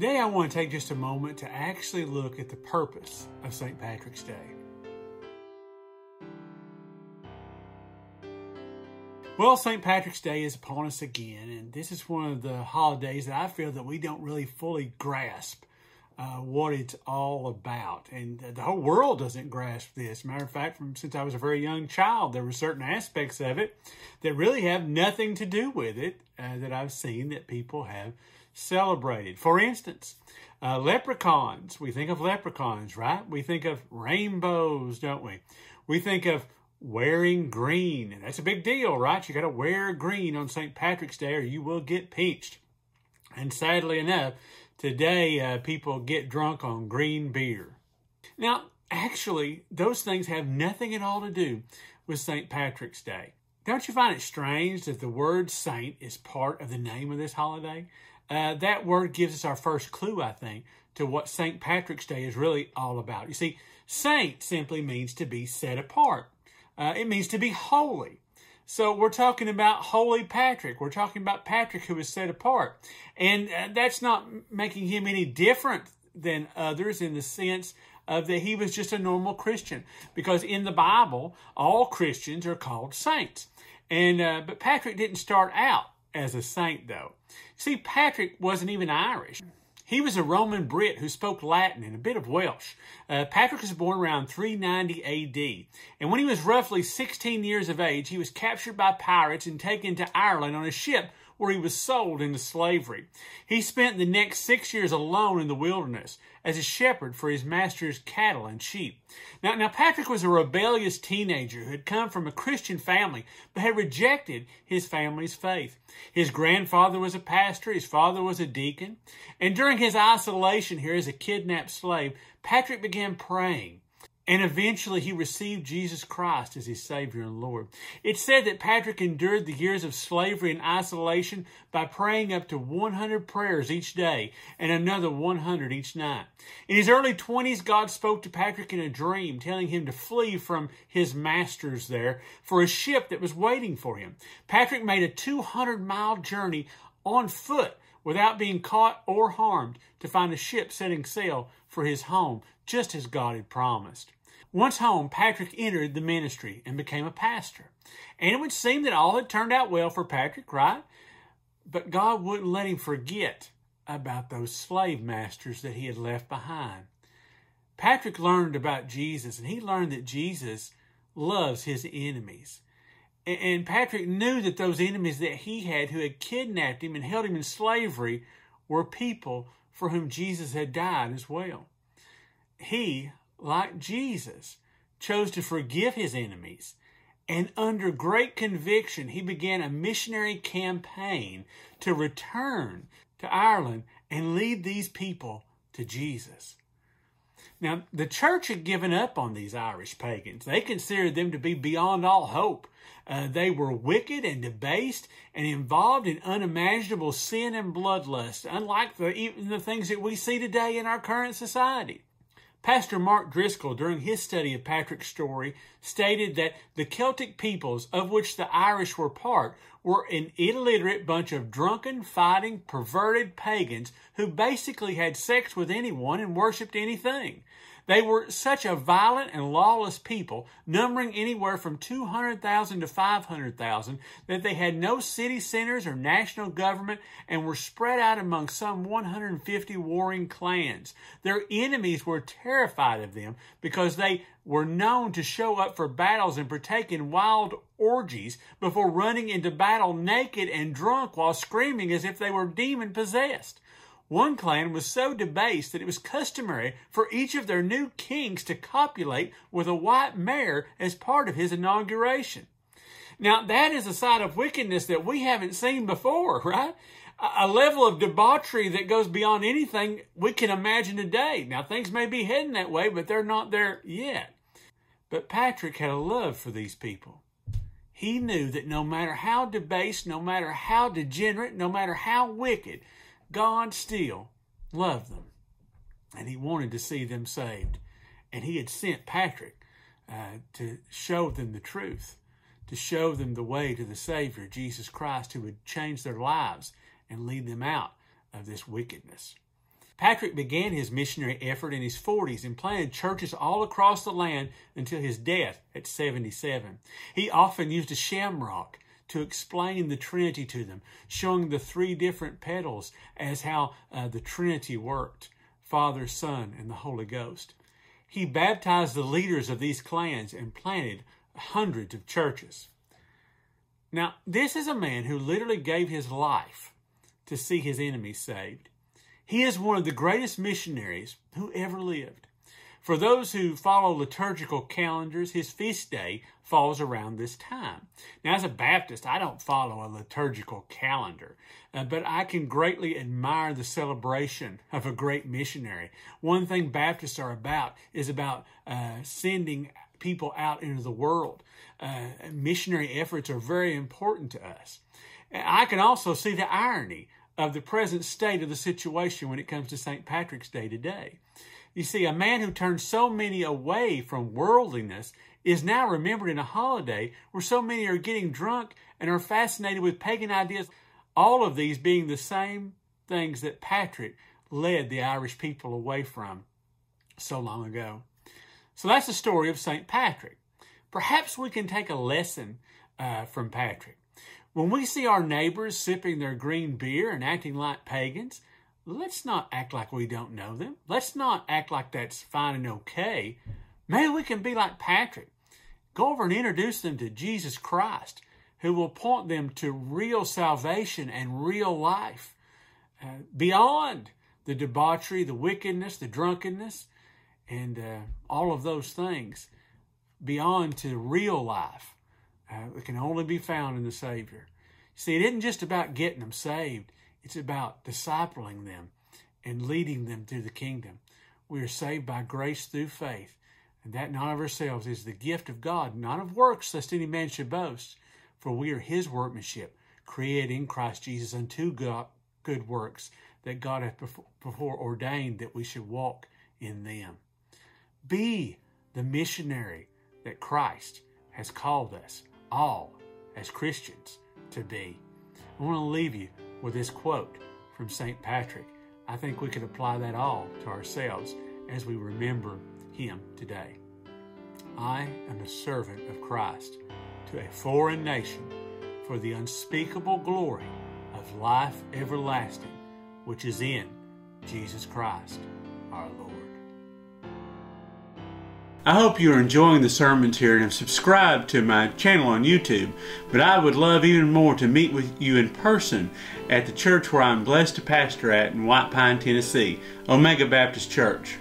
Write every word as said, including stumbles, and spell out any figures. Today I want to take just a moment to actually look at the purpose of Saint Patrick's Day. Well, Saint Patrick's Day is upon us again, and this is one of the holidays that I feel that we don't really fully grasp uh, what it's all about. And the whole world doesn't grasp this. Matter of fact, from since I was a very young child, there were certain aspects of it that really have nothing to do with it uh, that I've seen that people have celebrated. For instance, uh, leprechauns. We think of leprechauns, right? We think of rainbows, don't we? We think of wearing green. And that's a big deal, right? You got to wear green on Saint Patrick's Day or you will get pinched. And sadly enough, today uh, people get drunk on green beer. Now, actually, those things have nothing at all to do with Saint Patrick's Day. Don't you find it strange that the word saint is part of the name of this holiday? Uh, that word gives us our first clue, I think, to what Saint Patrick's Day is really all about. You see, saint simply means to be set apart. Uh, it means to be holy. So we're talking about Holy Patrick. We're talking about Patrick who is set apart. And uh, that's not making him any different than others in the sense of that he was just a normal Christian. Because in the Bible, all Christians are called saints. And uh, but Patrick didn't start out as a saint, though. See, Patrick wasn't even Irish. He was a Roman Brit who spoke Latin and a bit of Welsh. Uh, Patrick was born around three ninety A D, and when he was roughly sixteen years of age, he was captured by pirates and taken to Ireland on a ship where he was sold into slavery. He spent the next six years alone in the wilderness as a shepherd for his master's cattle and sheep. Now, now Patrick was a rebellious teenager who had come from a Christian family, but had rejected his family's faith. His grandfather was a pastor, his father was a deacon, and during his isolation here as a kidnapped slave, Patrick began praying. And eventually he received Jesus Christ as his Savior and Lord. It's said that Patrick endured the years of slavery and isolation by praying up to one hundred prayers each day and another one hundred each night. In his early twenties, God spoke to Patrick in a dream, telling him to flee from his masters there for a ship that was waiting for him. Patrick made a two hundred mile journey on foot without being caught or harmed to find a ship setting sail for his home, just as God had promised. Once home, Patrick entered the ministry and became a pastor. And it would seem that all had turned out well for Patrick, right? But God wouldn't let him forget about those slave masters that he had left behind. Patrick learned about Jesus, and he learned that Jesus loves his enemies. And Patrick knew that those enemies that he had who had kidnapped him and held him in slavery were people for whom Jesus had died as well. He, like Jesus, chose to forgive his enemies, and under great conviction, he began a missionary campaign to return to Ireland and lead these people to Jesus. Now, the church had given up on these Irish pagans. They considered them to be beyond all hope. Uh, they were wicked and debased and involved in unimaginable sin and bloodlust, unlike the, even the things that we see today in our current society. Pastor Mark Driscoll, during his study of Patrick's story, stated that the Celtic peoples, of which the Irish were part, were an illiterate bunch of drunken, fighting, perverted pagans who basically had sex with anyone and worshipped anything. They were such a violent and lawless people, numbering anywhere from two hundred thousand to five hundred thousand, that they had no city centers or national government and were spread out among some one hundred fifty warring clans. Their enemies were terrified of them because they were known to show up for battles and partake in wild orgies before running into battle naked and drunk while screaming as if they were demon-possessed. One clan was so debased that it was customary for each of their new kings to copulate with a white mare as part of his inauguration. Now, that is a side of wickedness that we haven't seen before, right? A level of debauchery that goes beyond anything we can imagine today. Now, things may be heading that way, but they're not there yet. But Patrick had a love for these people. He knew that no matter how debased, no matter how degenerate, no matter how wicked, God still loved them, and he wanted to see them saved. And he had sent Patrick uh, to show them the truth, to show them the way to the Savior, Jesus Christ, who would change their lives and lead them out of this wickedness. Patrick began his missionary effort in his forties and planted churches all across the land until his death at seventy-seven. He often used a shamrock to explain the Trinity to them, showing the three different petals as how uh, the Trinity worked, Father, Son, and the Holy Ghost. He baptized the leaders of these clans and planted hundreds of churches. Now, this is a man who literally gave his life to see his enemies saved. He is one of the greatest missionaries who ever lived. For those who follow liturgical calendars, his feast day falls around this time. Now, as a Baptist, I don't follow a liturgical calendar, uh, but I can greatly admire the celebration of a great missionary. One thing Baptists are about is about uh, sending people out into the world. Uh, missionary efforts are very important to us. I can also see the irony of the present state of the situation when it comes to Saint Patrick's Day today. You see, a man who turned so many away from worldliness is now remembered in a holiday where so many are getting drunk and are fascinated with pagan ideas, all of these being the same things that Patrick led the Irish people away from so long ago. So that's the story of Saint Patrick. Perhaps we can take a lesson uh, from Patrick. When we see our neighbors sipping their green beer and acting like pagans, let's not act like we don't know them. Let's not act like that's fine and okay. Maybe we can be like Patrick. Go over and introduce them to Jesus Christ, who will point them to real salvation and real life, uh, beyond the debauchery, the wickedness, the drunkenness, and uh, all of those things, beyond to real life. Uh, it can only be found in the Savior. See, it isn't just about getting them saved. It's about discipling them and leading them through the kingdom. We are saved by grace through faith, and that not of ourselves is the gift of God, not of works, lest any man should boast. For we are his workmanship, created in Christ Jesus unto God, good works, that God hath before ordained that we should walk in them. Be the missionary that Christ has called us all as Christians to be. I want to leave you with this quote from Saint Patrick. I think we could apply that all to ourselves as we remember him today. I am a servant of Christ to a foreign nation for the unspeakable glory of life everlasting, which is in Jesus Christ, our Lord. I hope you are enjoying the sermons here and have subscribed to my channel on YouTube, but I would love even more to meet with you in person at the church where I'm blessed to pastor at in White Pine, Tennessee, Omega Baptist Church.